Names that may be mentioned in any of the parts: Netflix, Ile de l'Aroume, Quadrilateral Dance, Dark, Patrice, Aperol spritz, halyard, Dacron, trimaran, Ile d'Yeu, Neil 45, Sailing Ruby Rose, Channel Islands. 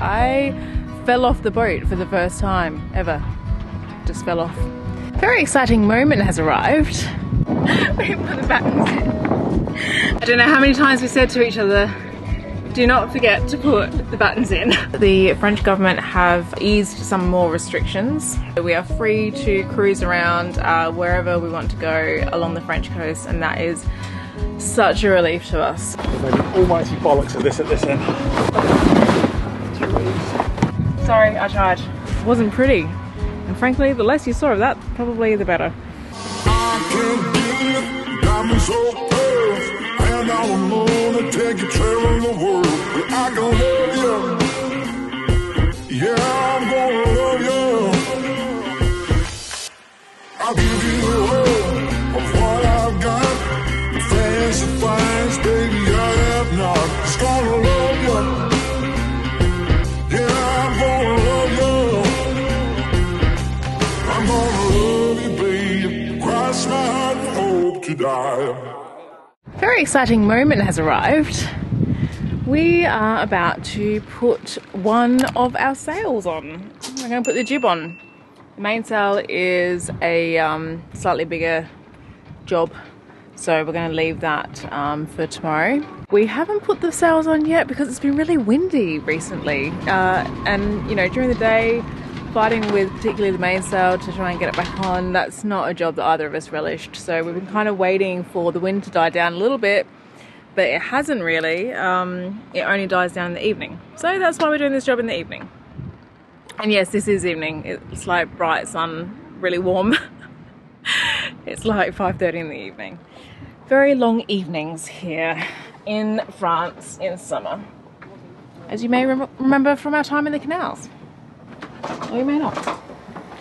I fell off the boat for the first time ever. Just fell off. Very exciting moment has arrived. Waiting for the buttons. I don't know how many times we said to each other, do not forget to put the buttons in. The French government have eased some more restrictions. We are free to cruise around wherever we want to go along the French coast, and that is such a relief to us. Almighty bollocks of this at this end. Sorry, I tried. It wasn't pretty, and frankly, the less you saw of that, probably the better. Very exciting moment has arrived. We are about to put one of our sails on. I'm going to put the jib on. The mainsail is a slightly bigger job, so we're going to leave that for tomorrow. We haven't put the sails on yet because it's been really windy recently, and you know, during the day fighting with particularly the mainsail to try and get it back on, that's not a job that either of us relished. So we've been kind of waiting for the wind to die down a little bit, but it hasn't really. It only dies down in the evening. So that's why we're doing this job in the evening. And yes, this is evening. It's like bright sun, really warm. It's like 5:30 in the evening. Very long evenings here in France in summer, as you may remember from our time in the canals. Or you may not.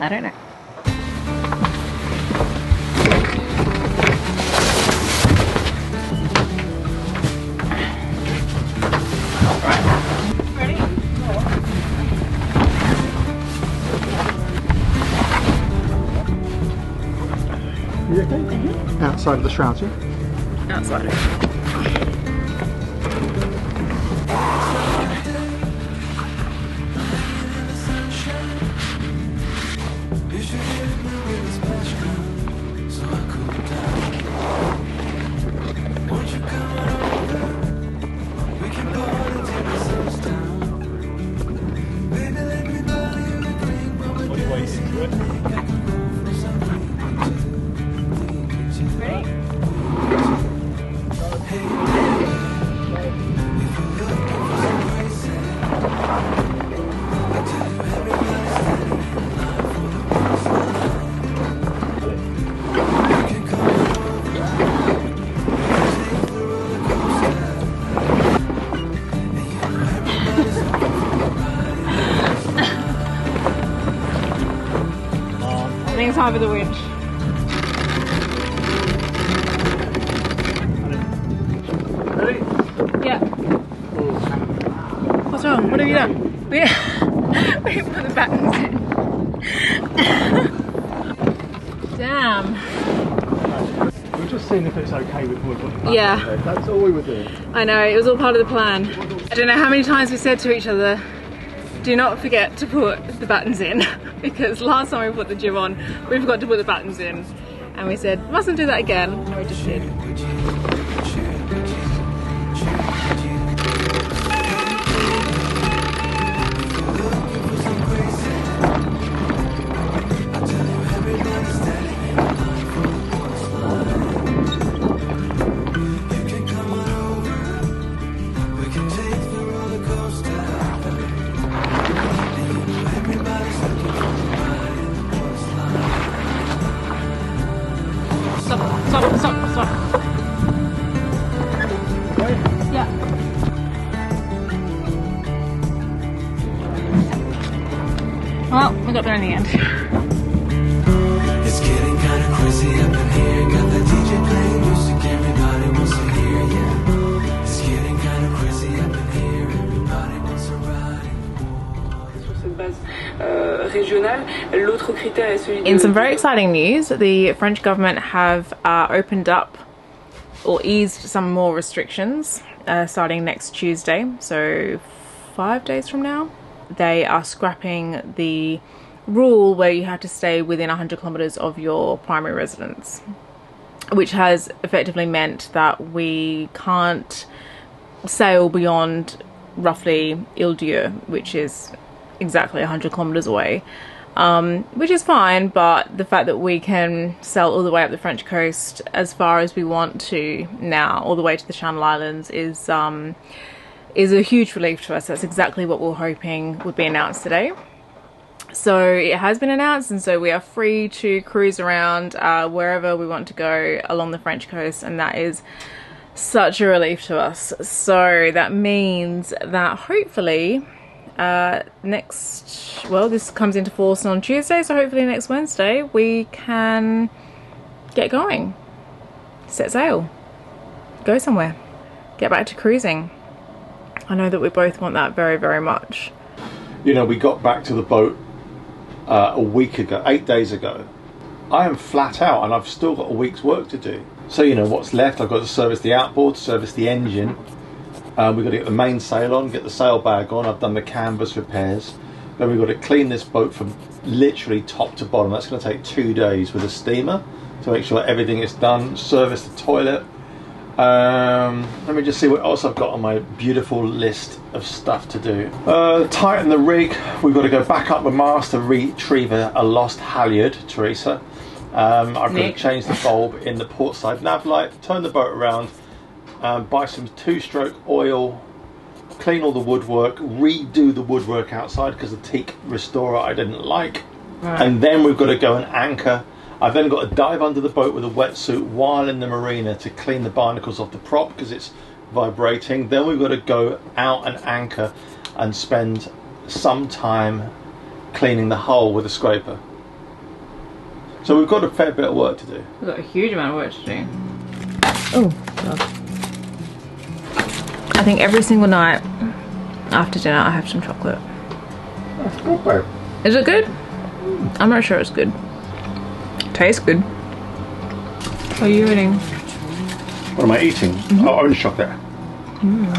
I don't know. Ready? You okay? Mm-hmm. Outside of the shrouds, yeah? Outside of it. Over the winch. Ready? Yeah. What's wrong? What have you done? We're waiting for the buttons in. Damn. We're just seeing if it's okay with more buttons. Yeah. That's all we were doing. I know, it was all part of the plan. I don't know how many times we said to each other, do not forget to put the buttons in, because last time we put the jib on, we forgot to put the buttons in, and we said, mustn't do that again, and we just did. We got there in the end. It's getting kind of crazy up in here. Got the DJ playing music, everybody wants to hear, yeah. It's getting kind of crazy up in here. Everybody wants to ride. In some very exciting news, the French government have opened up or eased some more restrictions starting next Tuesday, so 5 days from now. they are scrapping the rule where you have to stay within 100 kilometers of your primary residence, which has effectively meant that we can't sail beyond roughly Ile d'Yeu, which is exactly 100 kilometers away, which is fine, but the fact that we can sail all the way up the French coast as far as we want to now, all the way to the Channel Islands, is a huge relief to us. That's exactly what we're hoping would be announced today. So it has been announced, and so we are free to cruise around wherever we want to go along the French coast, and that is such a relief to us. So that means that hopefully next, well, this comes into force on Tuesday, so hopefully next Wednesday we can get going, set sail, go somewhere, get back to cruising. I know that we both want that very, very much. You know, we got back to the boat a week ago, 8 days ago. I am flat out and I've still got a week's work to do. So, you know, what's left? I've got to service the outboard, service the engine. We've got to get the mainsail on, get the sail bag on. I've done the canvas repairs. Then we've got to clean this boat from literally top to bottom. That's going to take 2 days with a steamer to make sure that everything is done. Service the toilet. Let me just see what else I've got on my beautiful list of stuff to do. Tighten the rig. We've got to go back up the mast to retrieve a lost halyard, Teresa. I've got to change the bulb in the port side nav light, turn the boat around, buy some two-stroke oil, clean all the woodwork, redo the woodwork outside because the teak restorer I didn't like. Right. And then we've got to go and anchor. I've then got to dive under the boat with a wetsuit while in the marina to clean the barnacles off the prop because it's vibrating. Then we've got to go out and anchor and spend some time cleaning the hull with a scraper. So we've got a fair bit of work to do. We've got a huge amount of work to do. Oh, God. I think every single night after dinner I have some chocolate. That's good, babe. Is it good? I'm not sure it's good. Tastes good. What are you eating? What am I eating? Mm-hmm. Oh, orange chocolate. Mm.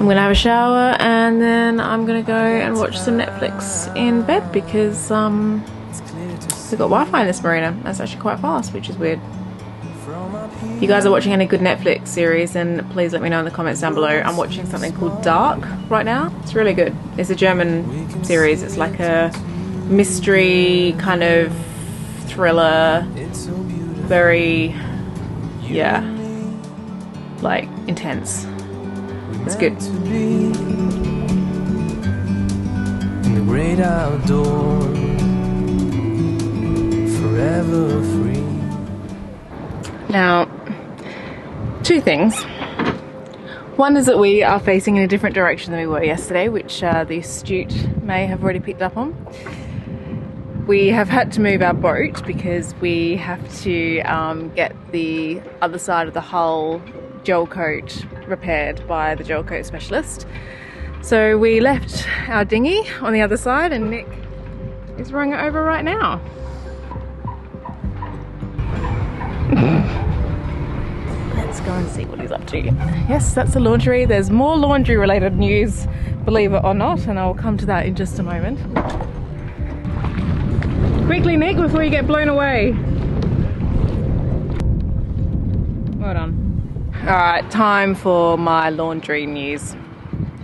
I'm gonna have a shower and then I'm gonna go and watch some Netflix in bed because we've got Wi-Fi in this marina. That's actually quite fast, which is weird. If you guys are watching any good Netflix series, then please let me know in the comments down below. I'm watching something called Dark right now. It's really good. It's a German series. It's like a mystery kind of thriller, very, yeah, like intense. It's good. In the great outdoor, forever free. Now, two things. One is that we are facing in a different direction than we were yesterday, which the astute may have already picked up on. We have had to move our boat because we have to get the other side of the hull gel coat repaired by the gel coat specialist. So we left our dinghy on the other side and Nick is rowing it over right now. Let's go and see what he's up to. Yes, that's the laundry. There's more laundry related news, believe it or not, and I'll come to that in just a moment. Quickly, Nick, before you get blown away. Well done. Alright, time for my laundry news.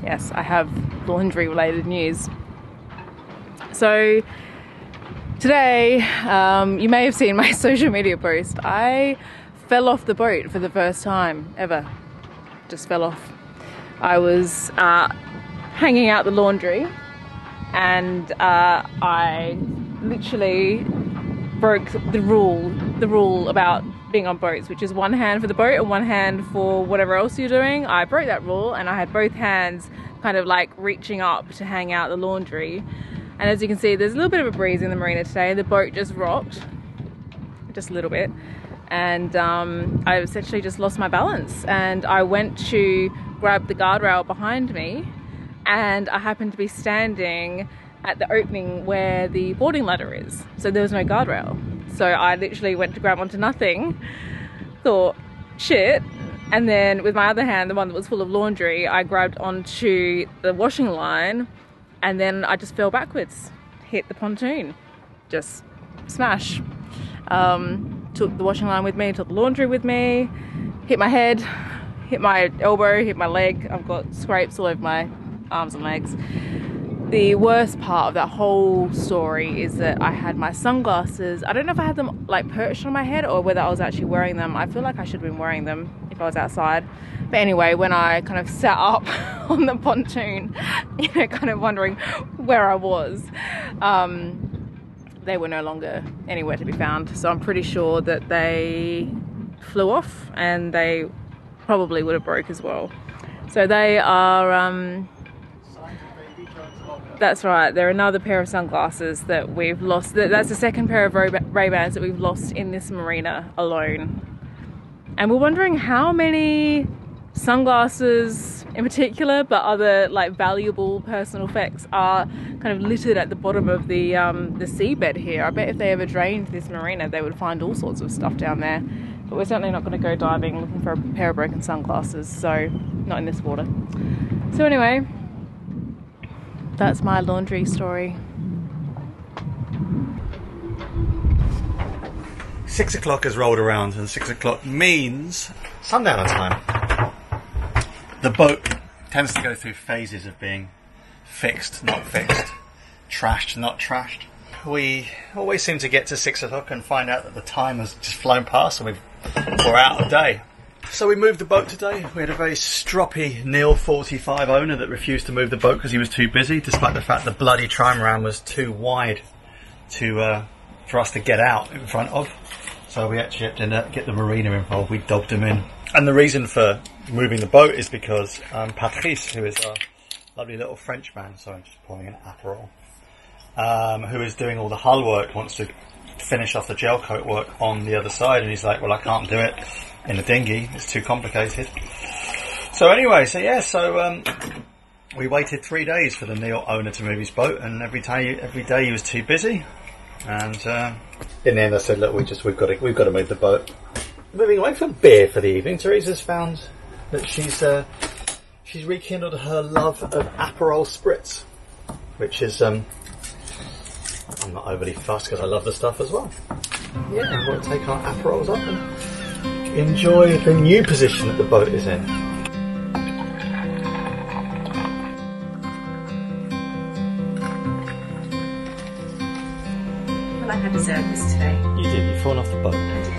Yes, I have laundry related news. So, today, you may have seen my social media post. I fell off the boat for the first time ever. Just fell off. I was hanging out the laundry and I literally broke the rule about being on boats, which is one hand for the boat and one hand for whatever else you're doing. I broke that rule and I had both hands kind of like reaching up to hang out the laundry. And as you can see, there's a little bit of a breeze in the marina today. The boat just rocked, just a little bit. And I essentially just lost my balance. And I went to grab the guardrail behind me and I happened to be standing at the opening where the boarding ladder is, so there was no guardrail. So I literally went to grab onto nothing, thought shit, And then with my other hand, the one that was full of laundry, I grabbed onto the washing line and then I just fell backwards, hit the pontoon, just smash. Took the washing line with me, took the laundry with me, hit my head, hit my elbow, hit my leg. I've got scrapes all over my arms and legs. The worst part of that whole story is that I had my sunglasses. I don't know if I had them like perched on my head or whether I was actually wearing them. I feel like I should have been wearing them if I was outside. But anyway, when I kind of sat up on the pontoon, you know, kind of wondering where I was, they were no longer anywhere to be found. So I'm pretty sure that they flew off and they probably would have broke as well. So they are... That's right, they're another pair of sunglasses that we've lost. That's the second pair of Ray-Bans that we've lost in this marina alone. And we're wondering how many sunglasses in particular, but other like valuable personal effects are kind of littered at the bottom of the seabed here. I bet if they ever drained this marina, they would find all sorts of stuff down there. But we're certainly not going to go diving looking for a pair of broken sunglasses, so not in this water. So anyway, that's my laundry story. 6 o'clock has rolled around, and 6 o'clock means sundowner time. The boat tends to go through phases of being fixed, not fixed, trashed, not trashed. We always seem to get to 6 o'clock and find out that the time has just flown past and we're out of day. So we moved the boat today. We had a very stroppy Neil 45 owner that refused to move the boat because he was too busy, despite the fact the bloody trimaran was too wide to for us to get out in front of. So we actually had to get the marina involved. We dobbed him in. And the reason for moving the boat is because Patrice, who is our lovely little French man, so I'm just pouring an Aperol, who is doing all the hull work, wants to finish off the gel coat work on the other side. And he's like, well, I can't do it in a dinghy, it's too complicated. So anyway, we waited 3 days for the Neil owner to move his boat, and every day he was too busy. And in the end, I said, look, we've got to move the boat. Moving away from beer for the evening, Teresa's found that she's rekindled her love of Aperol spritz, which is I'm not overly fussed because I love the stuff as well. Yeah, and we'll take our Aperols up and enjoy the new position that the boat is in. Well, I had a service today. You did, you've fallen off the boat. I did.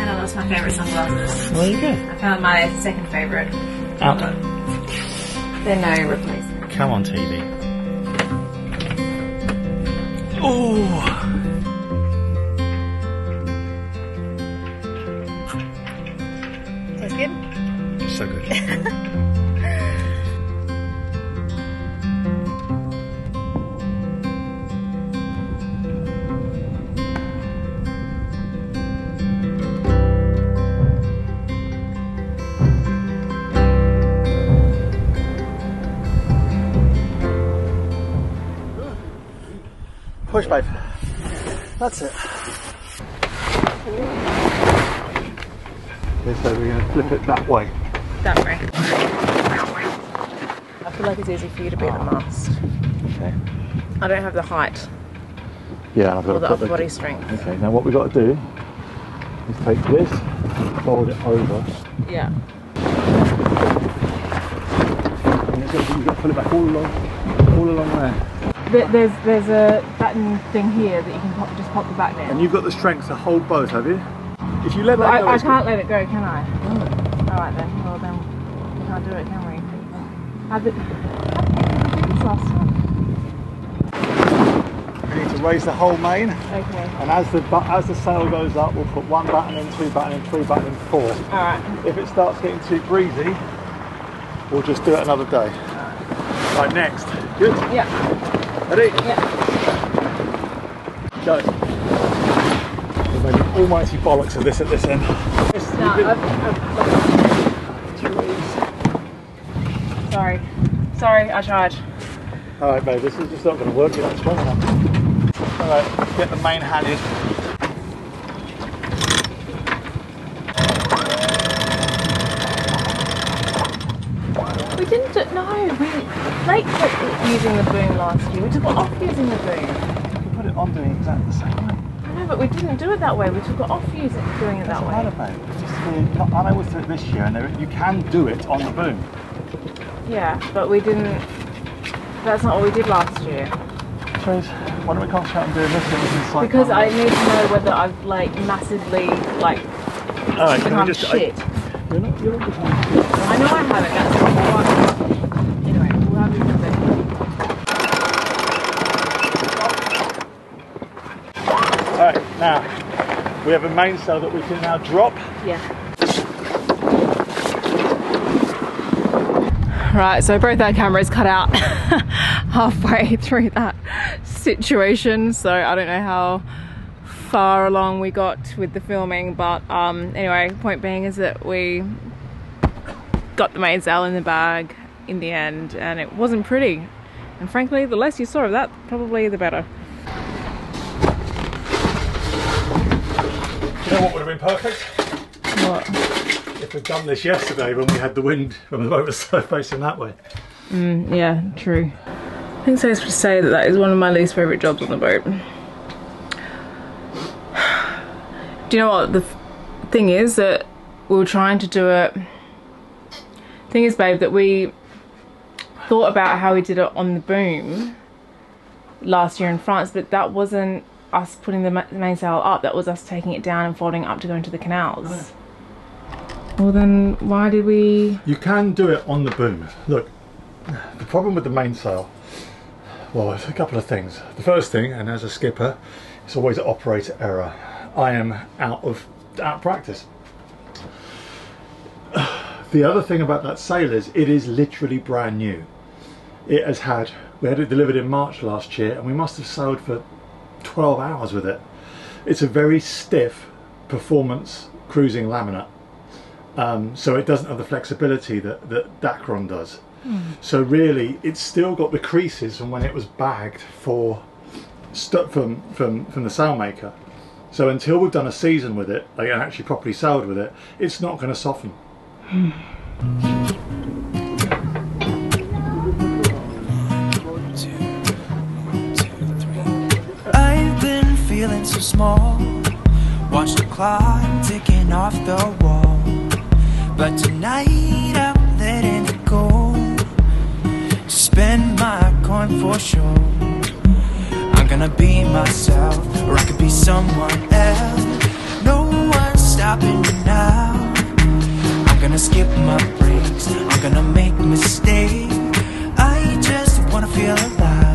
And I lost my favourite sunglasses. Well, you go. I found my second favourite. Out. They're no replacement. Come on, TV. Ooh! So good. Push, babe. That's it. Okay, so we're going to flip it that way. That way. I feel like it's easy for you to be the mast. Okay. I don't have the height. Yeah, I've got the upper body strength. Okay, now what we've got to do is take this, fold it over. Yeah. And you've got to pull it back all along there. There's a button thing here that you can just pop the back there. And you've got the strength to hold both, have you? If you let that go, I can't let it go, can I? Oh. All right then. We can't do it, can we? How did we do this last time? We need to raise the whole main. Okay. And as the sail goes up, we'll put one button in, two button in, three button in, four. All right. If it starts getting too breezy, we'll just do it another day. All right. Right, next. Good. Yeah. Ready? Yeah. Go. We've made an almighty bollocks of this at this end. No, Sorry, I tried. Alright, babe, this is just not going to work, you're not strong enough. Alright, let's get the main halyard. We didn't do, no, we like quit using the boom last year. We took it off using the boom. You put it on doing exactly the same way. I know, but we didn't do it that way. We took it off doing it that way. That's not about it. It's just, I always do it this year, and you can do it on the boom. Yeah, but we didn't, that's not what we did last year. Patrice, why don't we concentrate on doing this? Because I need to know whether I've like massively like become shit. You're not becoming shit. I know I haven't, that's what I want. Now, we have a mainsail that we can now drop. Yeah. Right, so both our cameras cut out halfway through that situation, so I don't know how far along we got with the filming, but anyway, point being is that we got the mainsail in the bag in the end, and it wasn't pretty. And frankly, the less you saw of that, probably the better. You know what would have been perfect? What? If we'd done this yesterday when we had the wind, when the boat was facing that way. Yeah, true. I think safe to say that that is one of my least favourite jobs on the boat. Do you know what the thing is that we were trying to do it? Thing is, babe, that we thought about how we did it on the boom last year in France, but that wasn't us putting the mainsail up, that was us taking it down and folding up to go into the canals. Well then, why did we... You can do it on the boom. Look, the problem with the mainsail, well, it's a couple of things. The first thing, and as a skipper, it's always an operator error. I am out of practice. The other thing about that sail is, it is literally brand new. It has had, we had it delivered in March last year, and we must have sailed for 12 hours with it. It's a very stiff performance cruising laminate, so it doesn't have the flexibility that Dacron does. So really it's still got the creases from when it was bagged from the sailmaker. So until we've done a season with it, like actually properly sailed with it, it's not going to soften. Feeling so small, watch the clock ticking off the wall, but tonight I'm letting it go, spend my coin for sure. I'm gonna be myself, or I could be someone else, no one's stopping me now. I'm gonna skip my breaks, I'm gonna make mistakes, I just wanna feel alive.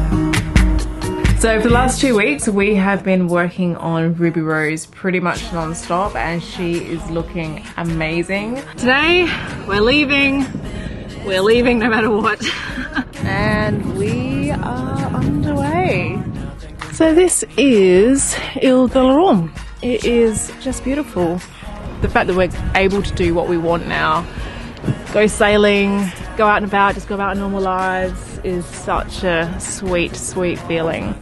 So for the last 2 weeks we have been working on Ruby Rose pretty much non-stop, and she is looking amazing. Today we're leaving no matter what. And we are underway. So this is Ile de l'Aroume. It is just beautiful. The fact that we're able to do what we want now, go sailing, go out and about, just go about our normal lives, is such a sweet, sweet feeling.